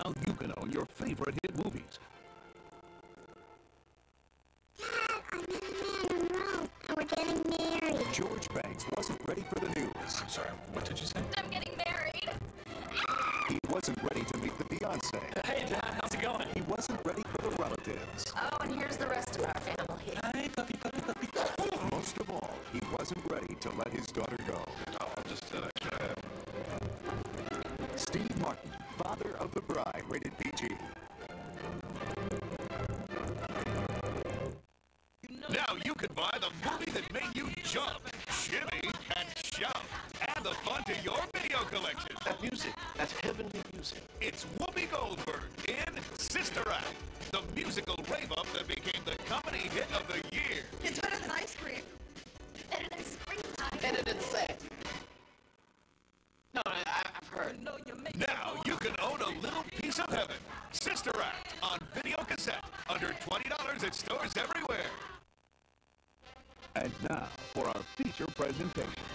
now you can own your favorite hit movies. Dad, I'm in a man robe, and we're getting married. George Banks wasn't ready for the news. I'm sorry, what did you say? I'm getting married. He wasn't ready to meet the fiancé. Hey, Dad, how's it going? He wasn't ready for the relatives. Oh, and here's the rest of our family. Hi, puppy, puppy, puppy. Most of all, he wasn't ready to let his daughter go. Oh, I'm just kidding. Steve Martin, Father of the Bride, rated PG. Now you can buy the movie that made you jump, shimmy, and shout. Add the fun to your video collection. That music, that's heavenly music. It's Whoopi Goldberg in Sister Act, the musical rave-up that became the comedy hit of the year. It's better than ice cream. Better than springtime. Better than sex. Now you can own a little piece of heaven. Sister Act on video cassette. Under $20 at stores everywhere. And now for our feature presentation.